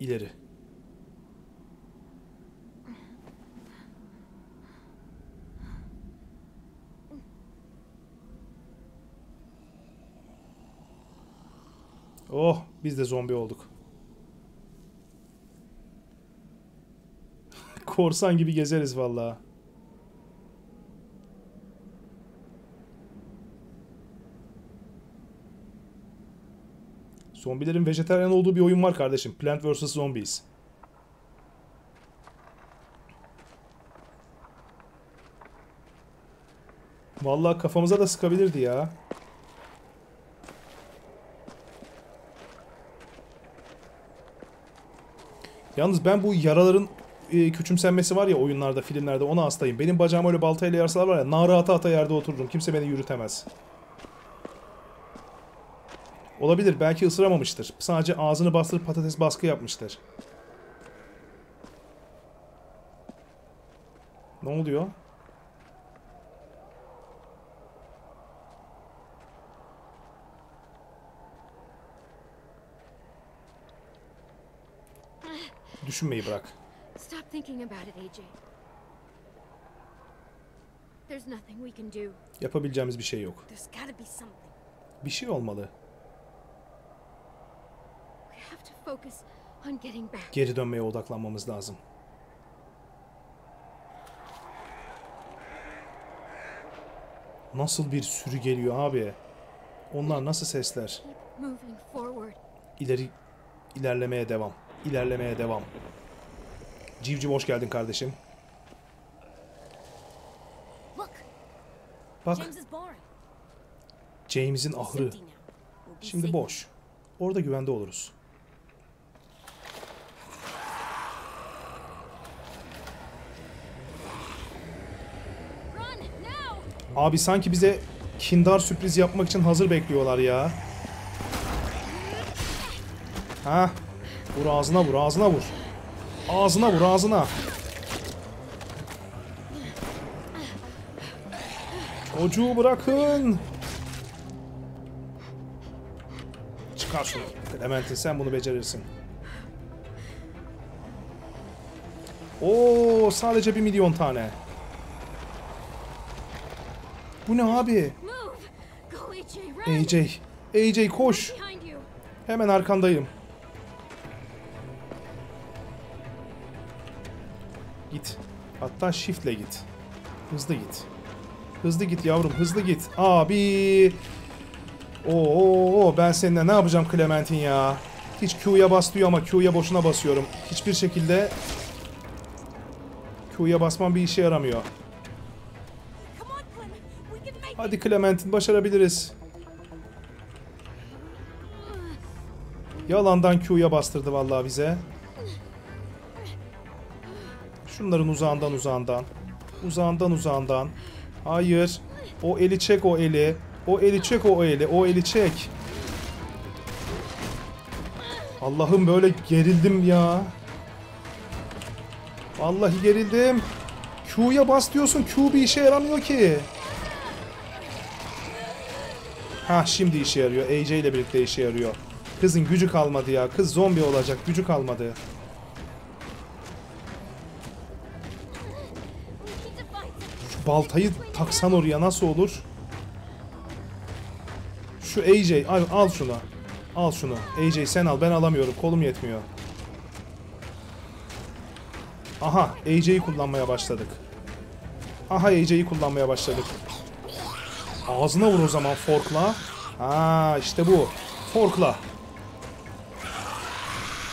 İleri. Oh, biz de zombi olduk. Korsan gibi gezeriz vallahi. Zombilerin vejetaryen olduğu bir oyun var kardeşim. Plant vs Zombies. Vallahi kafamıza da sıkabilirdi ya. Yalnız ben bu yaraların küçümsenmesi var ya oyunlarda, filmlerde, ona hastayım. Benim bacağım öyle baltayla yarsalar var ya, nara ata ata yerde otururum. Kimse beni yürütemez. Olabilir, belki ısıramamıştır. Sadece ağzını bastırıp patates baskı yapmıştır. Ne oluyor? Düşünmeyi bırak. Stop thinking about it, AJ. There's nothing we can do. Yapabileceğimiz bir şey yok. There's gotta be something. Bir şey olmalı. Geri dönmeye odaklanmamız lazım. Nasıl bir sürü geliyor abi? Onlar nasıl sesler? İlerlemeye devam. İlerlemeye devam. Civciv hoş geldin kardeşim. Bak. James'in ahırı. Şimdi boş. Orada güvende oluruz. Abi sanki bize kindar sürpriz yapmak için hazır bekliyorlar ya. Ha, vur ağzına, vur ağzına, vur. Ağzına vur ağzına. Çocuğu bırakın. Çıkar şunu. Clementine, sen bunu becerirsin. Oo, sadece 1 milyon tane. Bu ne abi? AJ, AJ koş. Hemen arkandayım. Git. Hatta shift'le git. Hızlı git. Hızlı git yavrum, hızlı git. Abi. Oo, ben seninle ne yapacağım Clementine ya? Hiç Q'ya bas diyor ama Q'ya boşuna basıyorum. Hiçbir şekilde Q'ya basmam bir işe yaramıyor. Hadi Clementine, başarabiliriz. Yalandan Q'ya bastırdı vallahi bize. Şunların uzağından uzağından. Uzağından uzağından. Hayır. O eli çek, o eli. O eli çek, o eli. O eli çek. Allah'ım böyle gerildim ya. Vallahi gerildim. Q'ya bas diyorsun. Q bir işe yaramıyor ki. Ha, şimdi işe yarıyor. AJ ile birlikte işe yarıyor. Kızın gücü kalmadı ya. Kız zombi olacak. Gücü kalmadı. Şu baltayı taksan oraya nasıl olur? Şu AJ. Al şunu. Al şunu. AJ sen al. Ben alamıyorum. Kolum yetmiyor. Aha. AJ'yi kullanmaya başladık. Aha, AJ'yi kullanmaya başladık. Ağzına vur o zaman forkla. Aa, işte bu. Forkla.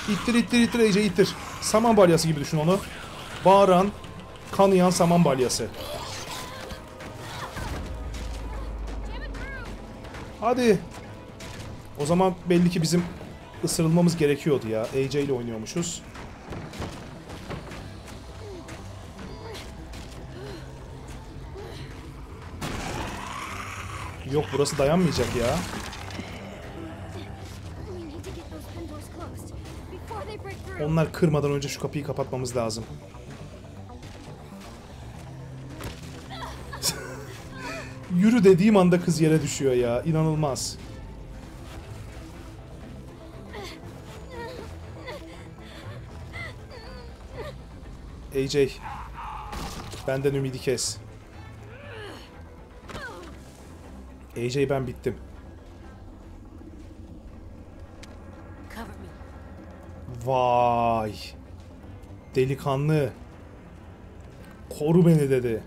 İttir ittir ittir iyice ittir. Saman balyası gibi düşün onu. Bağıran, kanayan saman balyası. Hadi. O zaman belli ki bizim ısırılmamız gerekiyordu ya. AJ ile oynuyormuşuz. Yok, burası dayanmayacak ya. Onlar kırmadan önce şu kapıyı kapatmamız lazım. Yürü dediğim anda kız yere düşüyor ya. İnanılmaz. AJ. Benden ümidi kes. AJ ben bittim. Vay. Delikanlı. Koru beni dedi.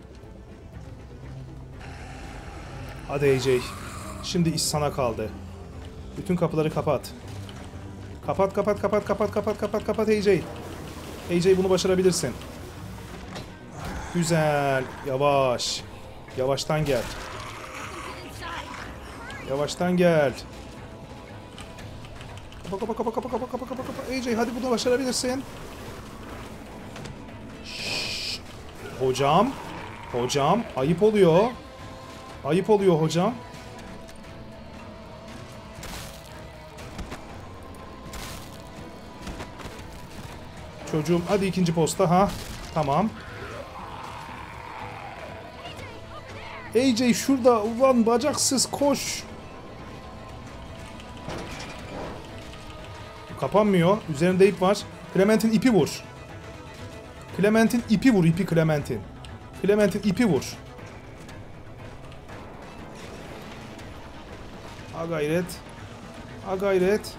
Hadi AJ. Şimdi iş sana kaldı. Bütün kapıları kapat. Kapat kapat kapat kapat kapat kapat kapat AJ. AJ bunu başarabilirsin. Güzel. Yavaş. Yavaştan gel. Yavaştan gel. Kapa kapa kapa kapa kapa kapa kapa kapa. AJ hadi bunu başarabilirsin. Şşş. Hocam. Hocam ayıp oluyor. Ayıp oluyor hocam. Çocuğum hadi ikinci posta ha. Tamam. AJ şurada ulan bacaksız koş. Kapanmıyor. Üzerinde ip var. Clementine ipi vur. Clementine ipi vur. İpi Clementine. Clementine ipi vur. A gayret. A gayret.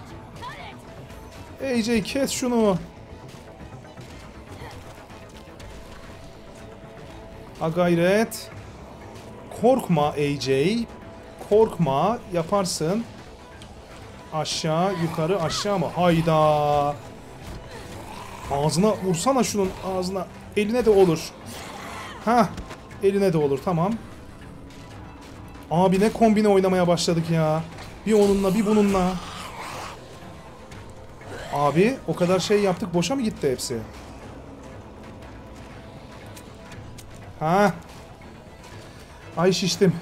AJ kes şunu. A gayret. Korkma AJ. Korkma. Yaparsın. Aşağı, yukarı, aşağı mı? Hayda. Ağzına vursana şunun ağzına. Eline de olur. Hah. Eline de olur. Tamam. Abi ne kombine oynamaya başladık ya. Bir onunla, bir bununla. Abi o kadar şey yaptık. Boşa mı gitti hepsi? Ha. Ay şiştim.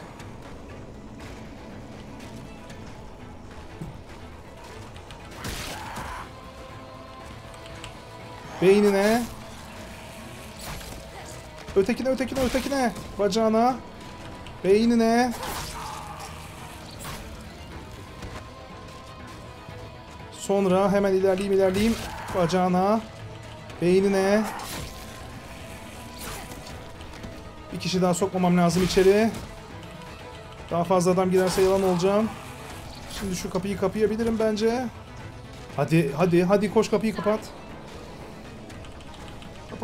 Beynine. Ötekine, ötekine, ötekine. Bacağına. Beynine. Sonra hemen ilerleyeyim, ilerleyeyim. Bacağına. Beynine. Bir kişi daha sokmamam lazım içeri. Daha fazla adam giderse yalan olacağım. Şimdi şu kapıyı kapayabilirim bence. Hadi, hadi, hadi koş kapıyı kapat.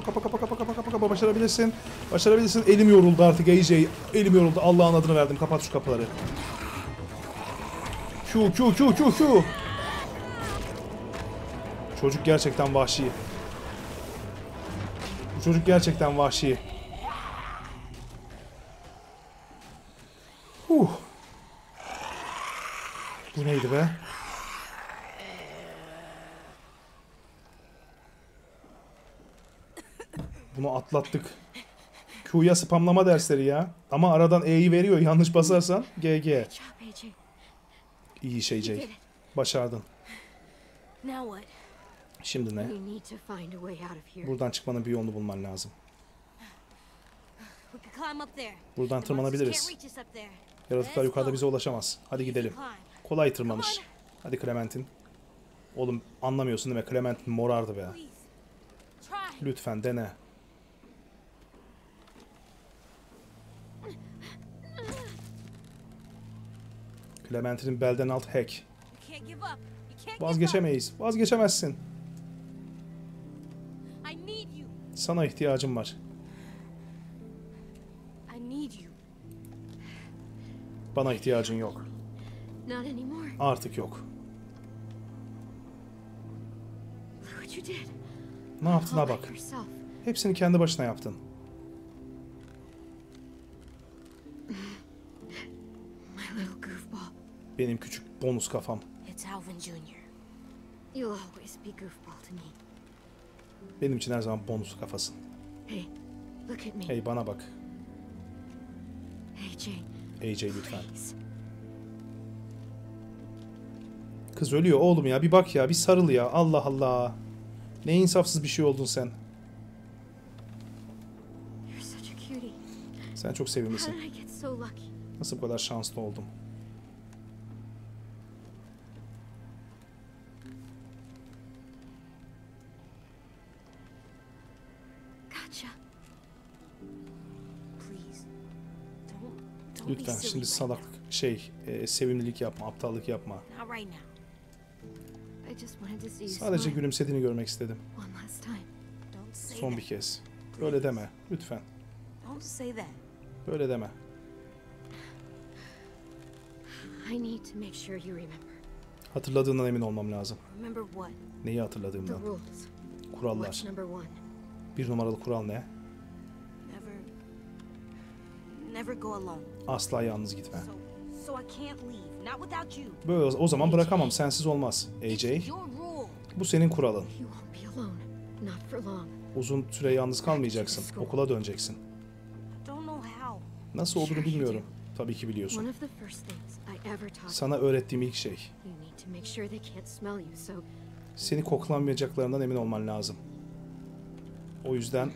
Kapa kapa kapa kapa kapa kapa. Başarabilirsin. Başarabilirsin. Elim yoruldu artık AJ. Elim yoruldu. Allah'ın adını verdim. Kapat şu kapıları. Q Q Q Q Q. Çocuk gerçekten vahşi. Bu çocuk gerçekten vahşi. Bu neydi be? Bunu atlattık. Q'ya spamlama dersleri ya. Ama aradan E'yi veriyor. Yanlış basarsan GG. İyi şey AJ. Başardın. Şimdi ne? Buradan çıkmanın bir yolunu bulman lazım. Buradan tırmanabiliriz. Yaratıklar yukarıda bize ulaşamaz. Hadi gidelim. Kolay tırmanış. Hadi Clementine. Oğlum anlamıyorsun değil mi? Clementine morardı be. Lütfen dene. Clementine'in belden alt hack. Vazgeçemeyiz. Vazgeçemezsin. Sana ihtiyacım var. Bana ihtiyacın yok. Artık yok. Ne yaptığına bak. Hepsini kendi başına yaptın. Benim küçük bonus kafam. Benim için her zaman bonus kafasın. Hey bana bak. AJ lütfen. Kız ölüyor oğlum ya. Bir bak ya. Bir sarıl ya. Allah Allah. Ne insafsız bir şey oldun sen. Sen çok sevimlisin. Nasıl bu kadar şanslı oldum? Lütfen şimdi salaklık, sevimlilik yapma, aptallık yapma. Sadece gülümsediğini görmek istedim. Son bir kez. Böyle deme, lütfen. Böyle deme. Hatırladığından emin olmam lazım. Neyi hatırladığımdan? Kurallar. 1 numaralı kural ne? Asla yalnız gitme. Böyle o zaman bırakamam, sensiz olmaz. AJ, bu senin kuralın. Uzun süre yalnız kalmayacaksın, okula döneceksin. Nasıl olduğunu bilmiyorum. Tabii ki biliyorsun. Sana öğrettiğim ilk şey. Seni koklamayacaklarından emin olman lazım. O yüzden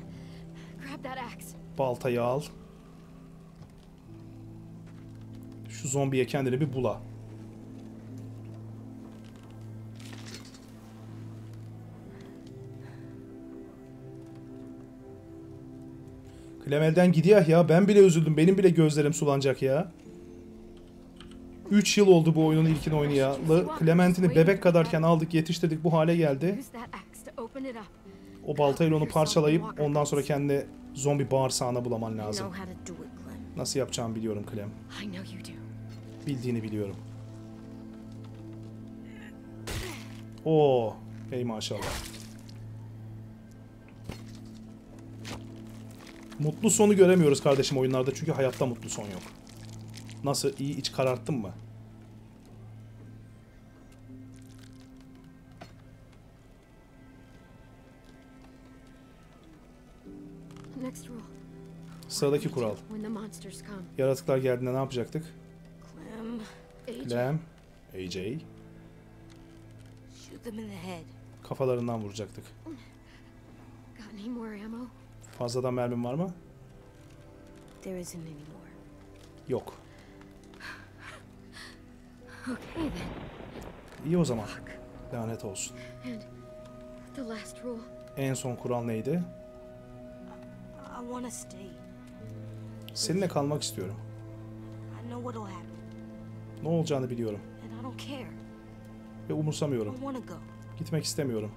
baltayı al. Şu zombiye kendini bir bula. Clemel'den gidiyor ya. Ben bile üzüldüm. Benim bile gözlerim sulanacak ya. 3 yıl oldu bu oyunun ilkini oynayalı. Clementine'i bebek kadarken aldık, yetiştirdik, bu hale geldi. O baltayla onu parçalayıp ondan sonra kendi zombi bağırsağına bulaman lazım. Nasıl yapacağımı biliyorum Clem. Bildiğini biliyorum. Oo, hey maşallah. Mutlu sonu göremiyoruz kardeşim oyunlarda çünkü hayatta mutlu son yok. Nasıl, iyi iç kararttın mı? Sıradaki kural. Yaratıklar geldiğinde ne yapacaktık? Clem, AJ. Kafalarından vuracaktık. Fazladan mermim var mı? Yok. İyi o zaman. Lanet olsun. En son kural neydi? Seninle kalmak istiyorum. Ne olacağını biliyorum. Ve umursamıyorum. Gitmek istemiyorum.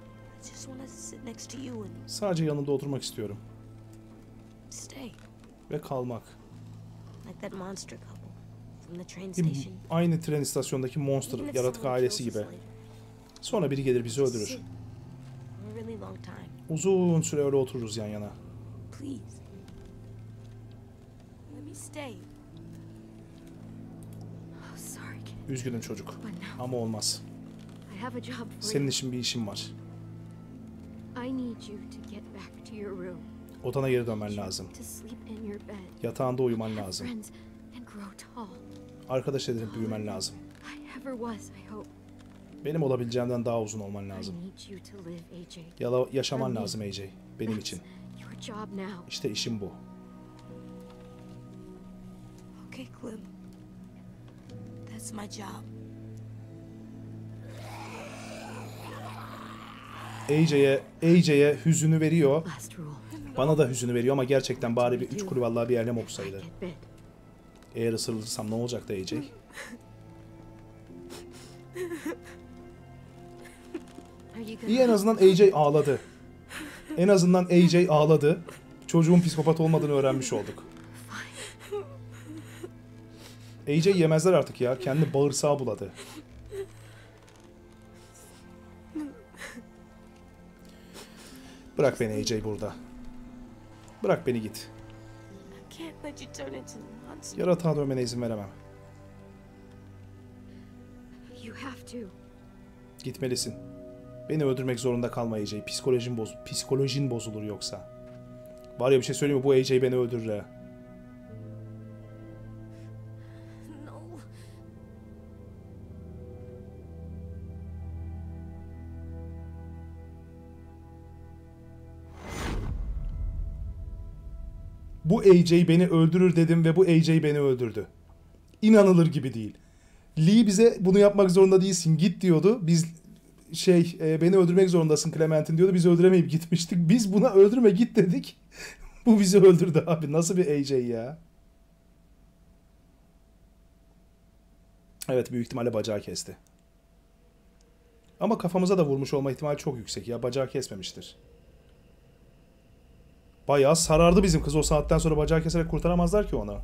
Sadece yanında oturmak istiyorum. Ve kalmak. Aynı tren istasyonundaki monster yaratık ailesi gibi. Sonra biri gelir bizi öldürür. Uzun süre öyle otururuz yan yana. Üzgünüm çocuk ama olmaz. Senin için bir işim var. Odana geri dönmen lazım. Yatağında uyuman lazım. Arkadaş edinip büyümen lazım. Benim olabileceğimden daha uzun olman lazım. Yaşaman lazım AJ. Benim için. İşte işim bu. AJ'ye hüzünü veriyor. Bana da hüzünü veriyor ama gerçekten bari bir 3 kuru vallahi bir yerlem okusaydı. Eğer ısırılırsam ne olacaktı AJ? İyi, en azından AJ ağladı. En azından AJ ağladı. Çocuğun psikopat olmadığını öğrenmiş olduk. AJ yemezler artık ya. Kendi bağırsağı buladı. Bırak beni AJ burada. Bırak beni git. Yaratığa dönmene izin veremem. Gitmelisin. Beni öldürmek zorunda kalma AJ. Psikolojin bozulur yoksa. Var ya, bir şey söyleyeyim mi? Bu AJ beni öldürür ha. Bu AJ beni öldürür dedim ve bu AJ beni öldürdü. İnanılır gibi değil. Lee bize bunu yapmak zorunda değilsin, git diyordu. Biz beni öldürmek zorundasın Clementine diyordu. Biz öldüremeyip gitmiştik. Biz buna öldürme git dedik. Bu bizi öldürdü abi. Nasıl bir AJ ya? Evet, büyük ihtimalle bacağı kesti. Ama kafamıza da vurmuş olma ihtimali çok yüksek ya. Bacağı kesmemiştir. Bayağı sarardı bizim kız. O saatten sonra bacağı keserek kurtaramazlar ki ona.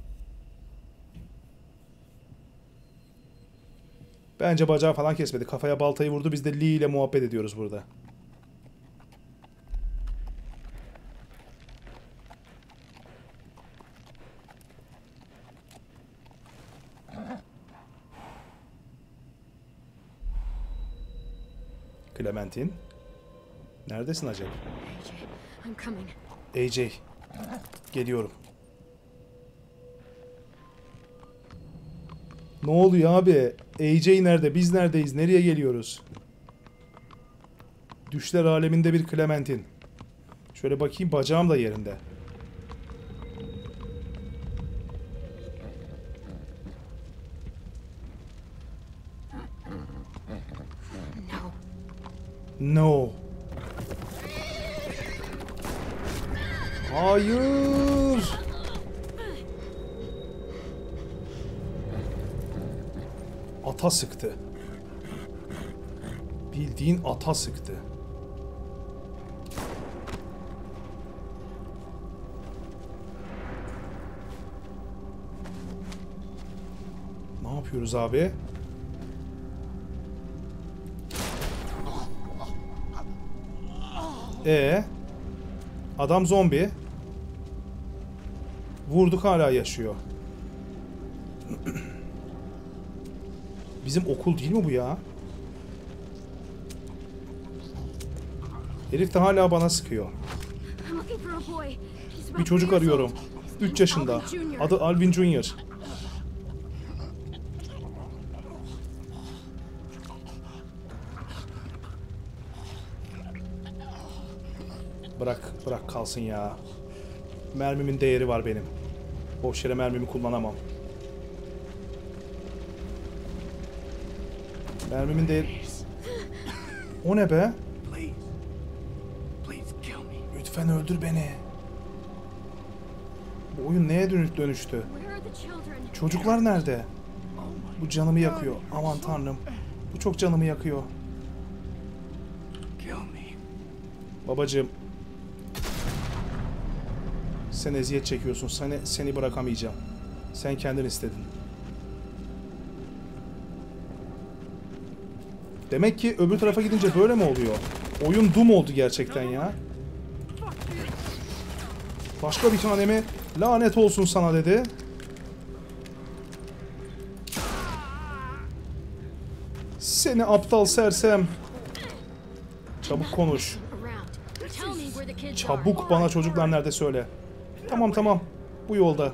Bence bacağı falan kesmedi. Kafaya baltayı vurdu. Biz de Lee ile muhabbet ediyoruz burada. Clementine. Neredesin acaba? AJ. Geliyorum. Ne oluyor abi? AJ nerede? Biz neredeyiz? Nereye geliyoruz? Düşler aleminde bir Clementine. Şöyle bakayım, bacağım da yerinde. No. Hayır. Ata sıktı. Bildiğin ata sıktı. Ne yapıyoruz abi? Adam zombi. Vurduk, hala yaşıyor. Bizim okul değil mi bu ya? Herif de hala bana sıkıyor. Bir çocuk arıyorum. 3 yaşında. Adı Alvin Junior. Bırak, bırak kalsın ya. Mermimin değeri var benim. Boş yere mermimi kullanamam. Mermimin değeri... O ne be? Lütfen öldür beni. Bu oyun neye dönüştü? Çocuklar nerede? Bu canımı yakıyor. Aman tanrım. Bu çok canımı yakıyor. Babacığım. Sen eziyet çekiyorsun. Seni bırakamayacağım. Sen kendin istedin. Demek ki öbür tarafa gidince böyle mi oluyor? Oyun Doom oldu gerçekten ya. Başka bir tane mi? Lanet olsun sana dedi. Seni aptal sersem. Çabuk konuş. Çabuk bana çocuklar nerede söyle. Tamam. Bu yolda.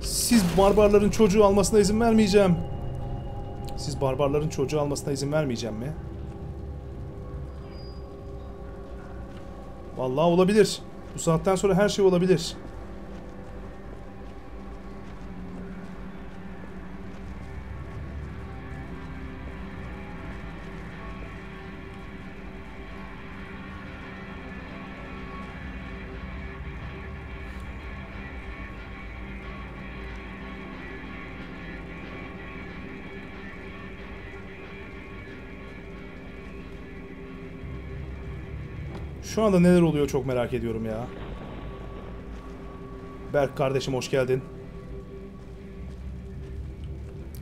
Siz barbarların çocuğu almasına izin vermeyeceğim. Siz barbarların çocuğu almasına izin vermeyeceğim mi? Vallahi olabilir. Bu saatten sonra her şey olabilir. Şu anda neler oluyor çok merak ediyorum ya. Berk kardeşim hoş geldin.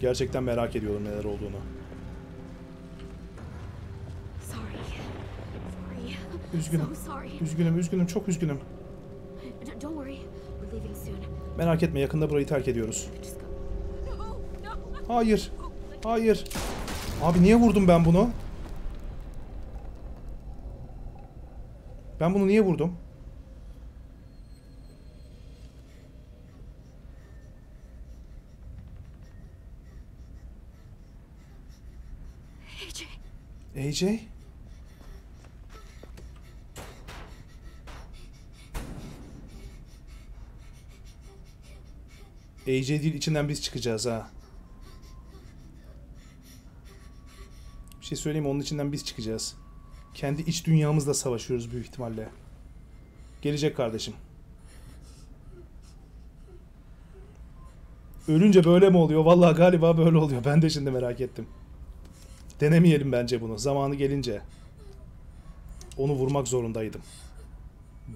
Gerçekten merak ediyorum neler olduğunu. Üzgünüm, çok üzgünüm. Merak etme, yakında burayı terk ediyoruz. Hayır. Abi niye vurdum ben bunu? Ben bunu niye vurdum? AJ? AJ değil, içinden biz çıkacağız ha. Bir şey söyleyeyim, onun içinden biz çıkacağız. Kendi iç dünyamızla savaşıyoruz büyük ihtimalle. Gelecek kardeşim. Ölünce böyle mi oluyor? Vallahi galiba böyle oluyor. Ben de şimdi merak ettim. Denemeyelim bence bunu. Zamanı gelince. Onu vurmak zorundaydım.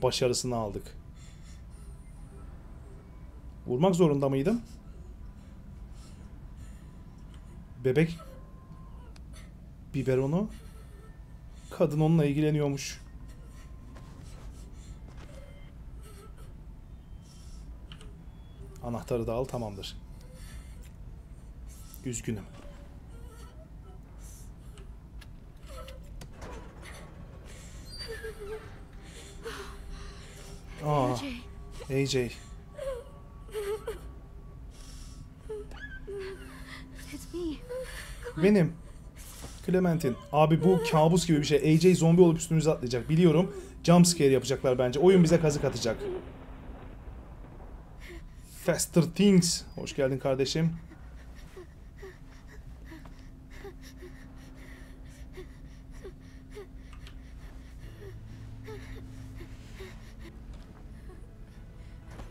Başarısını aldık. Vurmak zorunda mıydım? Bebek biberonu. Kadın onunla ilgileniyormuş. Anahtarı da al, tamamdır. Üzgünüm. Aa, AJ. Benim. Clementine. Abi bu kabus gibi bir şey. AJ zombi olup üstümüze atlayacak. Biliyorum. Jumpscare yapacaklar bence. Oyun bize kazık atacak. Faster Things. Hoş geldin kardeşim.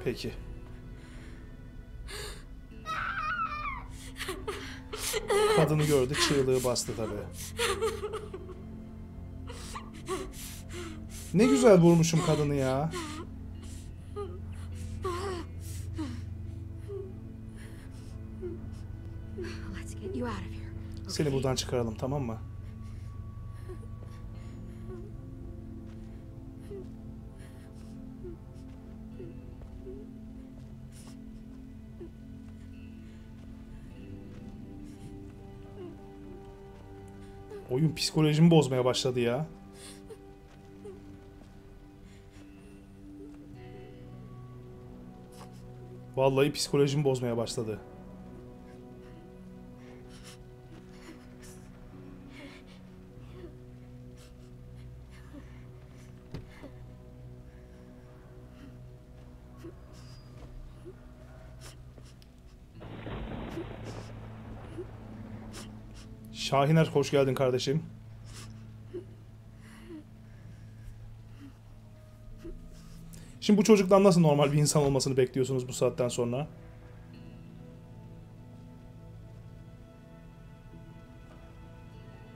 Peki. Kadını gördü, çığlığı bastı tabii. Ne güzel vurmuşum kadını ya. Seni buradan çıkaralım, tamam mı? Oyun psikolojimi bozmaya başladı ya. Vallahi psikolojimi bozmaya başladı. Şahiner, hoş geldin kardeşim. Şimdi bu çocuktan nasıl normal bir insan olmasını bekliyorsunuz bu saatten sonra?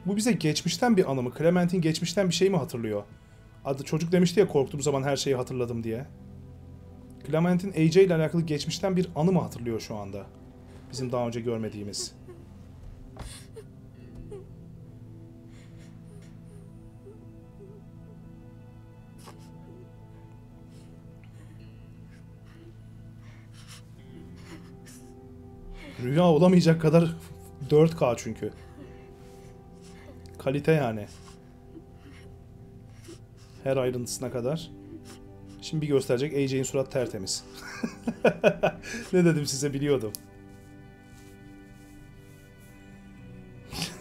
Bu bize geçmişten bir anı mı? Clementine geçmişten bir şey mi hatırlıyor? Adı çocuk demişti ya, korktuğum zaman her şeyi hatırladım diye. Clementine AJ ile alakalı geçmişten bir anı mı hatırlıyor şu anda? Bizim daha önce görmediğimiz. Rüya olamayacak kadar 4K çünkü. Kalite yani. Her ayrıntısına kadar. Şimdi bir gösterecek. AJ'in surat tertemiz. Ne dedim size, biliyordum.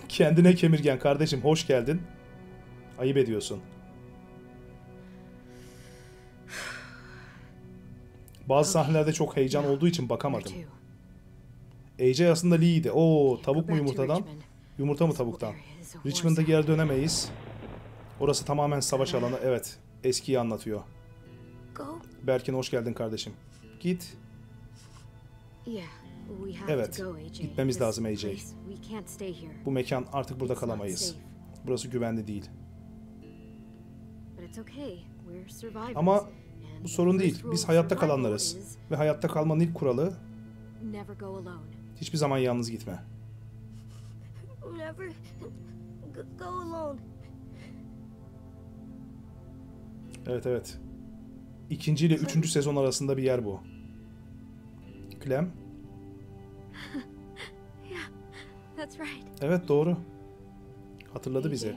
Kendine kemirgen kardeşim, hoş geldin. Ayıp ediyorsun. Bazı sahnelerde çok heyecan olduğu için bakamadım. AJ aslında Lee'ydi. Oo, tavuk mu yumurtadan? Yumurta mı tavuktan? Richmond'a geri dönemeyiz. Orası tamamen savaş alanı. Evet, eskiyi anlatıyor. Berkin, hoş geldin kardeşim. Git. Evet, gitmemiz lazım AJ. Bu mekan, artık burada kalamayız. Burası güvenli değil. Ama bu sorun değil. Biz hayatta kalanlarız. Ve hayatta kalmanın ilk kuralı... Hiçbir zaman yalnız gitme. Evet evet. 2. ile 3. sezon arasında bir yer bu. Clem? Evet doğru. Hatırladı bizi.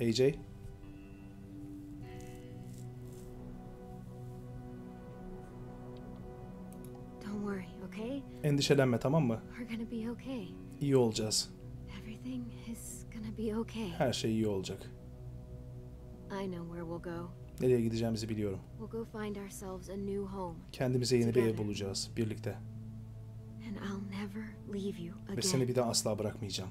AJ? Endişelenme, tamam mı? İyi olacağız. Her şey iyi olacak. Nereye gideceğimizi biliyorum. Kendimize yeni bir ev bulacağız. Birlikte. Ve seni bir daha asla bırakmayacağım.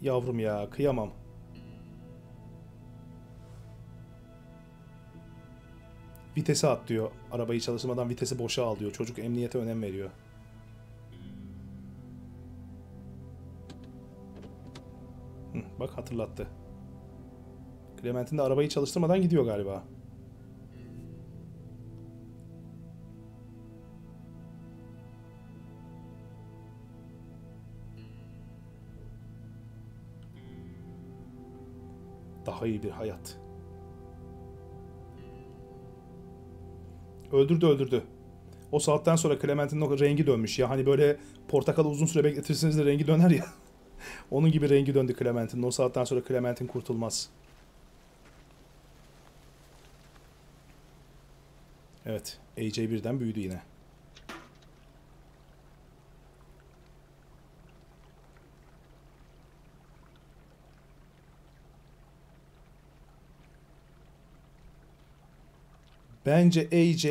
Yavrum ya, kıyamam. Vitese at diyor. Arabayı çalıştırmadan vitesi boşa al diyor. Çocuk emniyete önem veriyor. Hı, bak hatırlattı. Clementine de arabayı çalıştırmadan gidiyor galiba. Daha iyi bir hayat. Öldürdü. O saatten sonra Clementine'in rengi dönmüş ya. Hani böyle portakalı uzun süre bekletirsiniz de rengi döner ya. Onun gibi rengi döndü Clementine'in. O saatten sonra Clementine kurtulmaz. Evet. AJ birden büyüdü yine. Bence AJ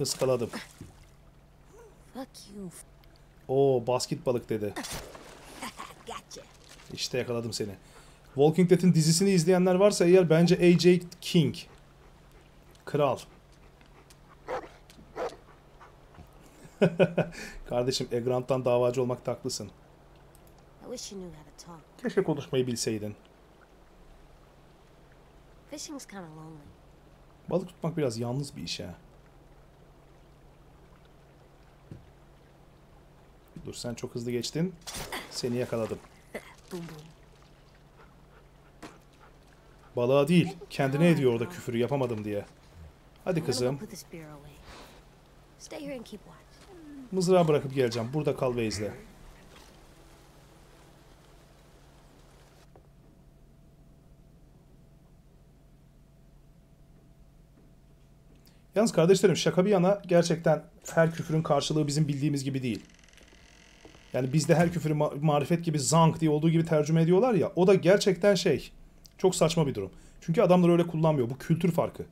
ıskaladım. Oo, basket balık dedi. İşte yakaladım seni. Walking Dead'in dizisini izleyenler varsa eğer bence AJ King. Kral. Kardeşim, Egrant'tan davacı olmakta haklısın. Keşke konuşmayı bilseydin. Balık tutmak biraz yalnız bir iş ha. Dur, sen çok hızlı geçtin. Seni yakaladım. Balığa değil, kendine ediyor orada küfürü, yapamadım diye. Hadi kızım. Mızrağı bırakıp geleceğim. Burada kal ve izle. Yalnız kardeşlerim, şaka bir yana gerçekten her küfürün karşılığı bizim bildiğimiz gibi değil. Yani bizde her küfürü marifet gibi zank diye olduğu gibi tercüme ediyorlar ya, o da gerçekten şey, çok saçma bir durum. Çünkü adamlar öyle kullanmıyor, bu kültür farkı.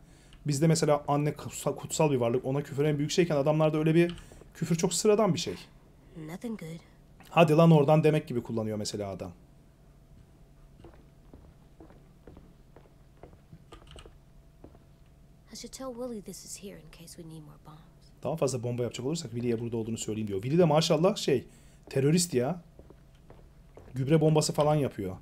Bizde mesela anne kutsal bir varlık, ona küfür en büyük şeyken adamlarda öyle bir küfür çok sıradan bir şey. Hadi lan oradan demek gibi kullanıyor mesela adam. Daha fazla bomba yapacak olursak Willie'ye burada olduğunu söyleyeyim diyor. Willie de maşallah şey, terörist ya. Gübre bombası falan yapıyor.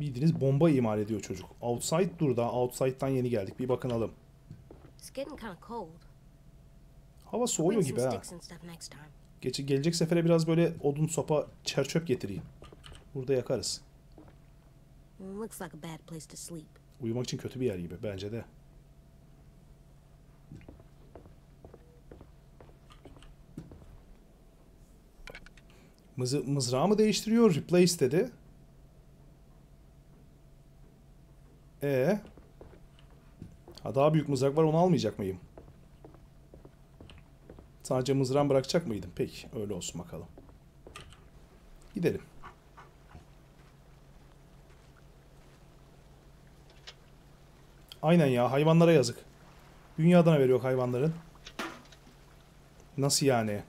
Bildiğiniz bomba imal ediyor çocuk. Outside, dur da outside'dan yeni geldik. Bir bakınalım. Hava soğuyor gibi ha. Gelecek sefere biraz böyle odun, sopa, çerçöp getireyim. Burada yakarız. Uyumak için kötü bir yer gibi. Bence de. Mızrağı mı değiştiriyor? Replace dedi. Ha, daha büyük mızrak var. Onu almayacak mıyım? Sadece mızrağımı bırakacak mıydım? Peki, öyle olsun bakalım. Gidelim. Aynen ya, hayvanlara yazık. Dünyadan haberi yok hayvanların. Nasıl yani?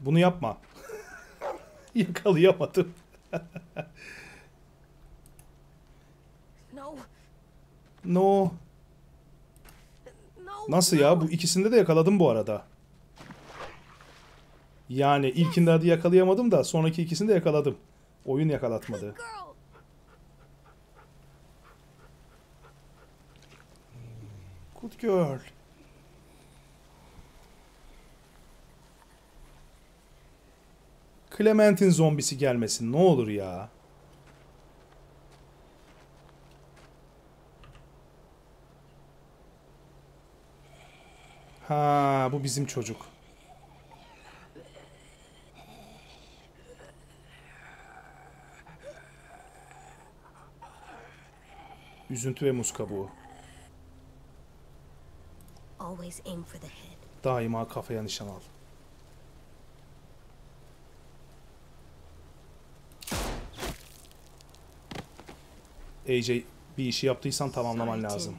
Bunu yapma. Yakalayamadım. No. Nasıl ya? Bu ikisinde de yakaladım bu arada. Yani ilkinde hadi yakalayamadım da sonraki ikisini de yakaladım. Oyun yakalatmadı. Good girl. Clementine zombisi gelmesin ne olur ya. Ha, bu bizim çocuk. Üzüntü ve muz kabuğu. Daima kafaya nişan al. AJ, bir işi yaptıysan tamamlaman lazım.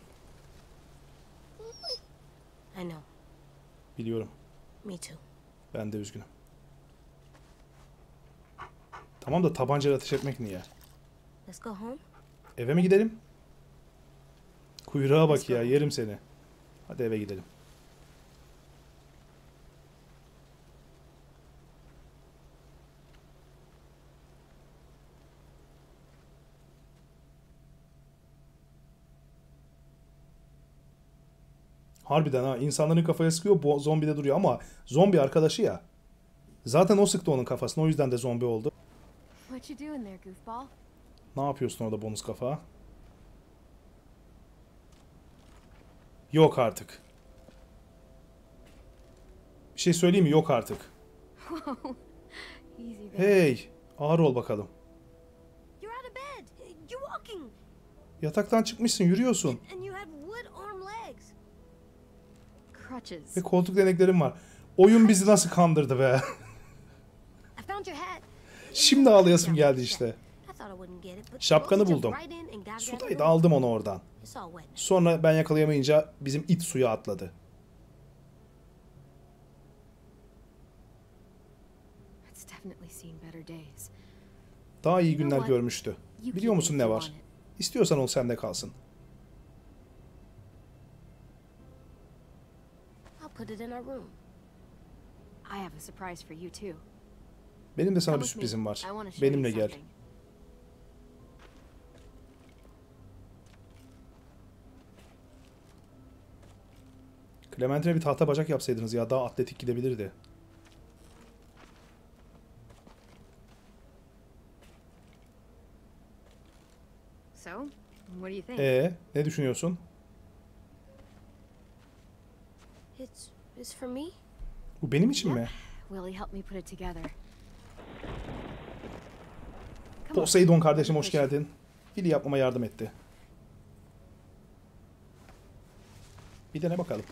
I know. Biliyorum. Me too. Ben de üzgünüm. Tamam da tabancayla ateş etmek niye? Let's go home. Eve mi gidelim? Kuyruğa bak ya, yerim seni. Hadi eve gidelim. Harbiden ha, insanların kafaya sıkıyor, bu zombi de duruyor ama zombi arkadaşı ya. Zaten o sıktı onun kafasına, o yüzden de zombi oldu. Ne yapıyorsun orada bonus kafa? Yok artık. Bir şey söyleyeyim mi? Yok artık. Hey, ağır ol bakalım. Yataktan çıkmışsın, yürüyorsun. Ve koltuk deneklerim var. Oyun bizi nasıl kandırdı be. Şimdi ağlayasım geldi işte. Şapkanı buldum. Sudaydı, aldım onu oradan. Sonra ben yakalayamayınca bizim it suya atladı. Daha iyi günler görmüştü. Biliyor musun ne var? İstiyorsan o sende kalsın. Benim de sana bir sürprizim var. Benimle gel. Clementine'e bir tahta bacak yapsaydınız ya, daha atletik gidebilirdi. Ne düşünüyorsun? Bu benim için mi? Poseidon kardeşim hoş geldin. Willie yapmama yardım etti. Bir dene bakalım.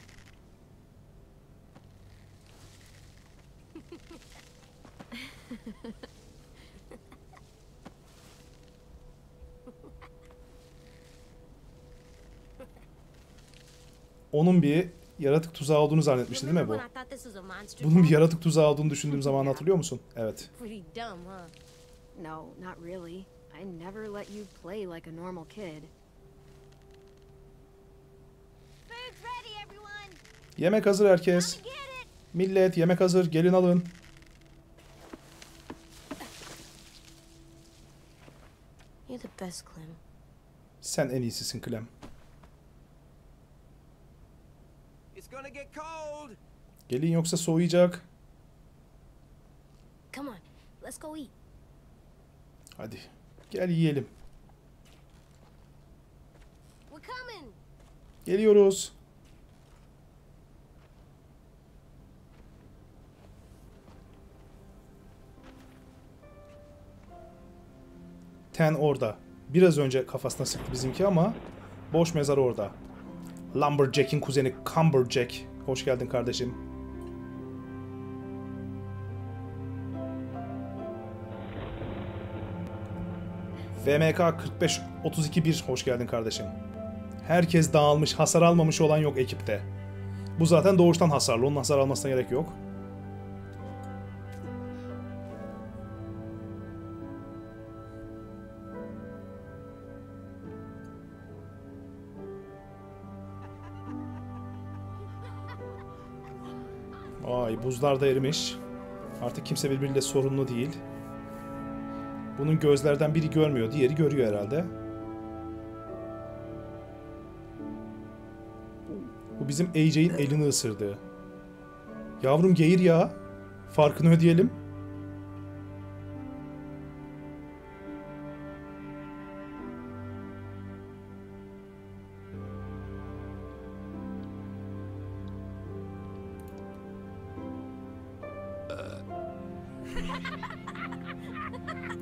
Onun bir yaratık tuzağı olduğunu zannetmişti değil mi bu? Bunun bir yaratık tuzağı olduğunu düşündüğüm zamanı hatırlıyor musun? Evet. Yemek hazır herkes. Millet yemek hazır, gelin alın. Sen en iyisisin Clem. Gelin yoksa soğuyacak. Hadi gel yiyelim. Geliyoruz. Ten orada. Biraz önce kafasına sıktı bizimki ama boş mezar orada. Lumberjack'in kuzeni Cumberjack. Hoş geldin kardeşim. VMK 45321 hoş geldin kardeşim. Herkes dağılmış, hasar almamış olan yok ekipte. Bu zaten doğuştan hasarlı, onun hasar almasına gerek yok. Ay, buzlar da erimiş. Artık kimse birbiriyle sorunlu değil. Bunun gözlerden biri görmüyor, diğeri görüyor herhalde. Bu bizim AJ'in elini ısırdı. Yavrum geğir ya. Farkını ödeyelim.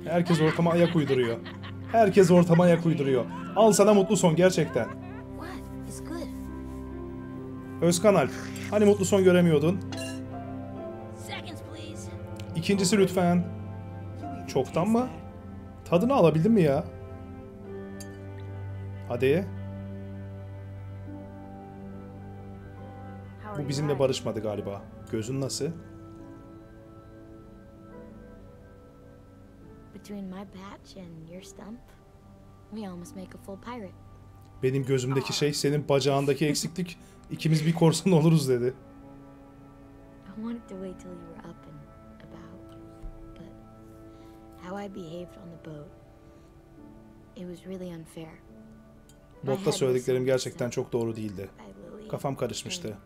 Herkes ortama ayak uyduruyor. Herkes ortama ayak uyduruyor. Al sana mutlu son gerçekten. Özkan Alp, hani mutlu son göremiyordun? İkincisi lütfen. Çoktan mı? Tadını alabildin mi ya? Hadi. Bu bizimle barışmadı galiba. Gözün nasıl? Benim gözümdeki şey senin bacağındaki eksiklik. İkimiz bir korsan oluruz dedi. Botta söylediklerim gerçekten çok doğru değildi. Kafam karışmıştı.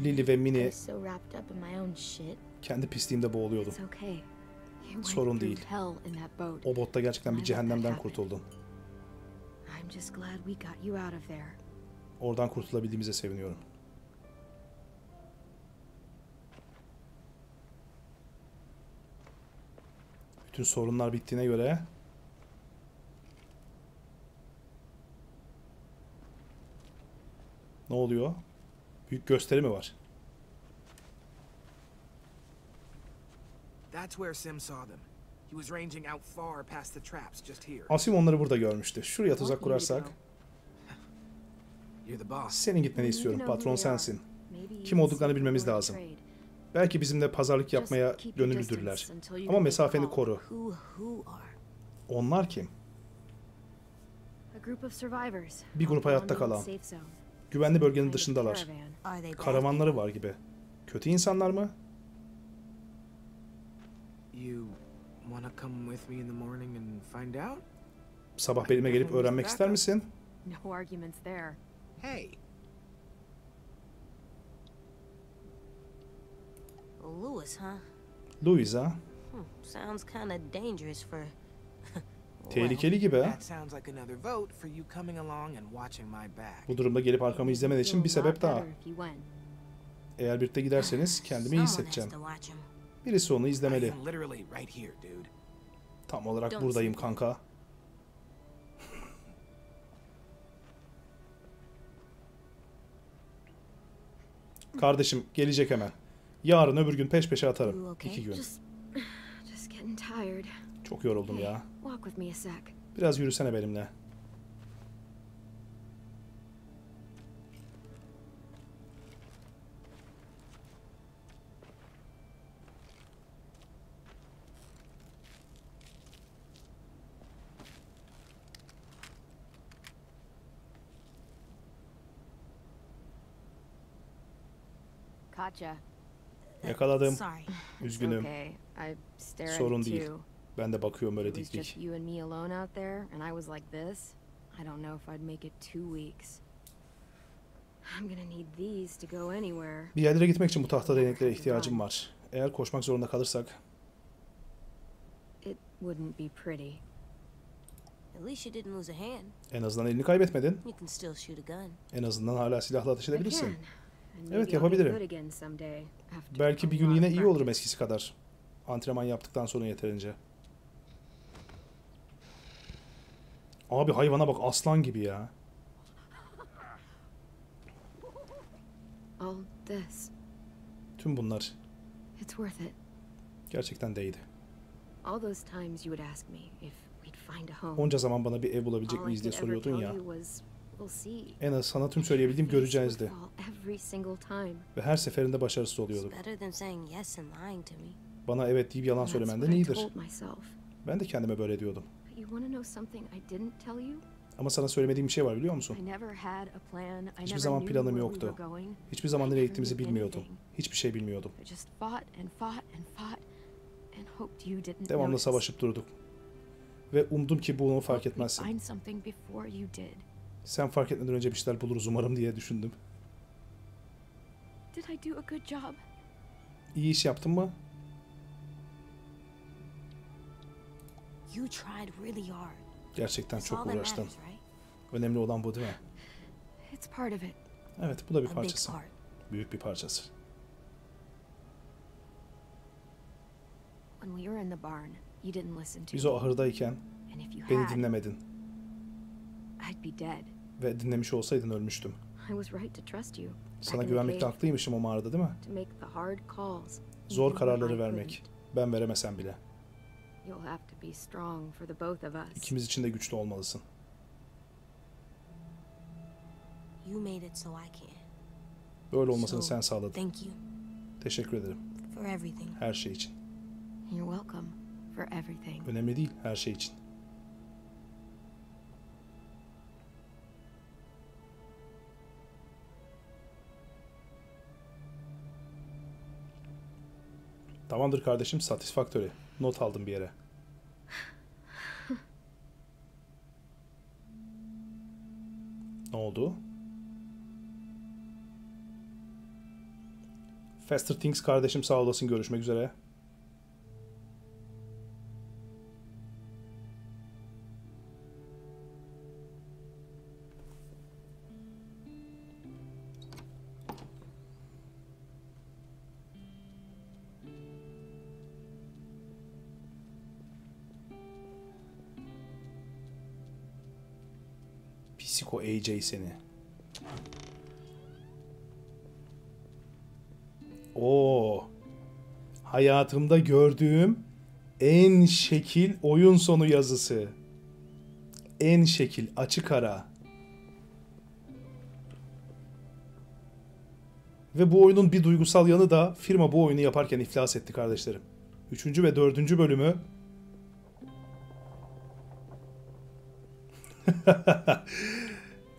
Lily ve Minnie kendi pisliğimde boğuluyordu. Sorun değil. O botta gerçekten bir cehennemden kurtuldun. Oradan kurtulabildiğimize seviniyorum. Bütün sorunlar bittiğine göre... Ne oluyor? Büyük gösteri mi var? Asim onları burada görmüştü. Şuraya tuzak kurarsak... Senin gitmeni istiyorum. Patron sensin. Kim olduklarını bilmemiz lazım. Belki bizimle pazarlık yapmaya gönüllüdürler. Ama mesafeni koru. Onlar kim? Bir grup hayatta kalan. Güvenli bölgenin dışındalar. Karavanları var gibi. Kötü insanlar mı? Sabah benimle gelip öğrenmek ister misin? Hey. Louis, ha? Louis, ha? Sounds kind of dangerous for. Tehlikeli gibi. Bu durumda gelip arkamı izlemen için bir sebep daha. Eğer birlikte giderseniz kendimi iyi hissedeceğim. Birisi onu izlemeli. Tam olarak buradayım kanka. Kardeşim gelecek hemen. Yarın öbür gün peş peşe atarım. 2 gün. Çok yoruldum ya. Biraz yürüsene benimle. Yakaladım. Üzgünüm. Sorun değil. Ben de bakıyorum öyle dik dik. Bir yerlere gitmek için bu tahta değneklere ihtiyacım var. Eğer koşmak zorunda kalırsak... En azından elini kaybetmedin. En azından hala silahla ateş edebilirsin. Evet, yapabilirim. Belki bir gün yine iyi olurum eskisi kadar. Antrenman yaptıktan sonra yeterince. Abi hayvana bak, aslan gibi ya. Tüm bunlar. Gerçekten değdi. Onca zaman bana bir ev bulabilecek miyiz diye soruyordun ya. En az sana tüm söyleyebildiğim göreceğizdi. Ve her seferinde başarısız oluyorduk. Bana evet deyip yalan söylemenden iyidir. Ben de kendime böyle diyordum. Ama sana söylemediğim bir şey var, biliyor musun? Hiçbir zaman planım yoktu. Hiçbir zaman nereye gittiğimizi bilmiyordum. Hiçbir şey bilmiyordum. Devamlı savaşıp durduk. Ve umdum ki bunu fark etmezsin. Sen fark etmeden önce bir şeyler buluruz umarım diye düşündüm. İyi iş yaptın mı? Gerçekten çok uğraştın. Önemli olan bu değil mi? Evet, bu da bir parçası. Büyük bir parçası. Biz o ahırdayken beni dinlemedin. Ve dinlemiş olsaydın ölmüştüm. Sana güvenmekte haklıymışım o mağarada, değil mi? Zor kararları vermek. Ben veremesem bile. İkimiz için de güçlü olmalısın. Böyle olmasını sen sağladın. Teşekkür ederim. Her şey için. Önemli değil, her şey için. Tamamdır kardeşim, satisfactory. Not aldım bir yere. Ne oldu? Faster Things kardeşim, sağ olasın, görüşmek üzere. Psiko AJ seni. Oo. Hayatımda gördüğüm en şekil oyun sonu yazısı. En şekil, açık ara. Ve bu oyunun bir duygusal yanı da firma bu oyunu yaparken iflas etti kardeşlerim. 3. ve 4. bölümü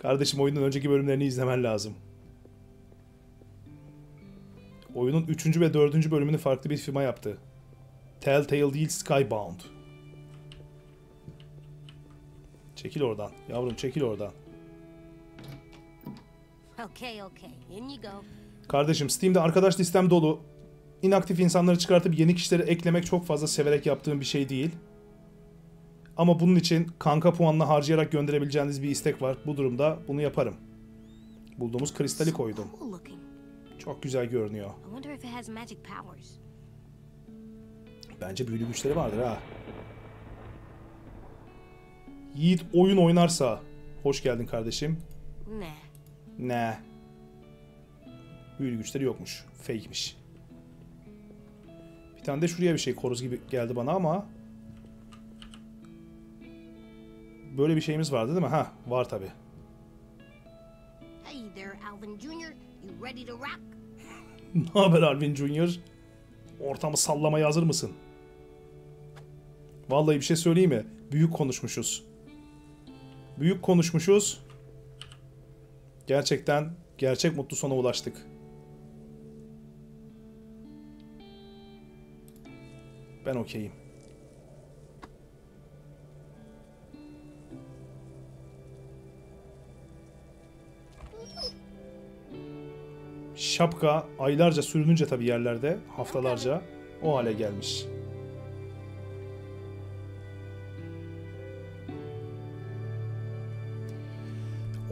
kardeşim, oyunun önceki bölümlerini izlemen lazım. Oyunun 3. ve 4. bölümünü farklı bir firma yaptı. Telltale değil, Skybound. Çekil oradan. Yavrum çekil oradan. Kardeşim, Steam'de arkadaş listem dolu. İnaktif insanları çıkartıp yeni kişileri eklemek çok fazla severek yaptığım bir şey değil. Ama bunun için kanka puanla harcayarak gönderebileceğiniz bir istek var. Bu durumda bunu yaparım. Bulduğumuz kristali koydum. Çok güzel görünüyor. Bence büyülü güçleri vardır ha. Yiğit oyun oynarsa. Hoş geldin kardeşim. Ne? Büyülü güçleri yokmuş. Fake'miş. Bir tane de şuraya bir şey koruz gibi geldi bana ama... Böyle bir şeyimiz vardı değil mi? Ha, var tabi. Hey there Alvin Junior, you ready to rock? Ne haber Alvin Junior? Ortamı sallamaya hazır mısın? Vallahi bir şey söyleyeyim mi? Büyük konuşmuşuz. Büyük konuşmuşuz. Gerçekten gerçek mutlu sona ulaştık. Ben okeyim. Şapka aylarca sürününce tabii yerlerde, haftalarca o hale gelmiş.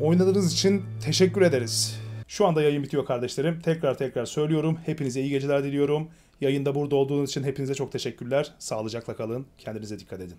Oynadığınız için teşekkür ederiz. Şu anda yayın bitiyor kardeşlerim. Tekrar söylüyorum. Hepinize iyi geceler diliyorum. Yayında burada olduğunuz için hepinize çok teşekkürler. Sağlıcakla kalın. Kendinize dikkat edin.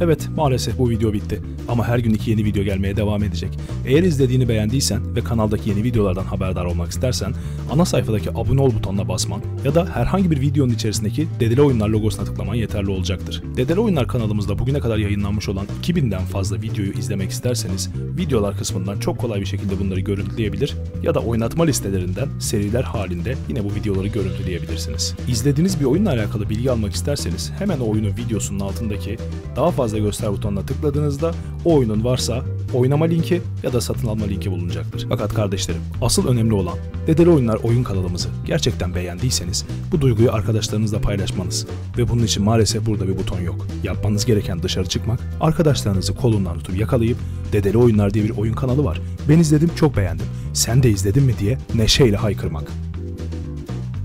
Evet, maalesef bu video bitti ama her gün 2 yeni video gelmeye devam edecek. Eğer izlediğini beğendiysen ve kanaldaki yeni videolardan haberdar olmak istersen ana sayfadaki abone ol butonuna basman ya da herhangi bir videonun içerisindeki DeDeliOyunlar logosuna tıklaman yeterli olacaktır. DeDeliOyunlar kanalımızda bugüne kadar yayınlanmış olan 2000'den fazla videoyu izlemek isterseniz videolar kısmından çok kolay bir şekilde bunları görüntüleyebilir ya da oynatma listelerinden seriler halinde yine bu videoları görüntüleyebilirsiniz. İzlediğiniz bir oyunla alakalı bilgi almak isterseniz hemen o oyunun videosunun altındaki daha fazla göster butonuna tıkladığınızda o oyunun varsa oynama linki ya da satın alma linki bulunacaktır. Fakat kardeşlerim, asıl önemli olan DeDeliOyunlar oyun kanalımızı gerçekten beğendiyseniz bu duyguyu arkadaşlarınızla paylaşmanız ve bunun için maalesef burada bir buton yok. Yapmanız gereken dışarı çıkmak, arkadaşlarınızı kolundan tutup yakalayıp DeDeliOyunlar diye bir oyun kanalı var. Ben izledim, çok beğendim. Sen de izledin mi diye neşeyle haykırmak.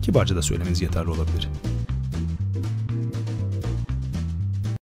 Kibarca da söylemeniz yeterli olabilir.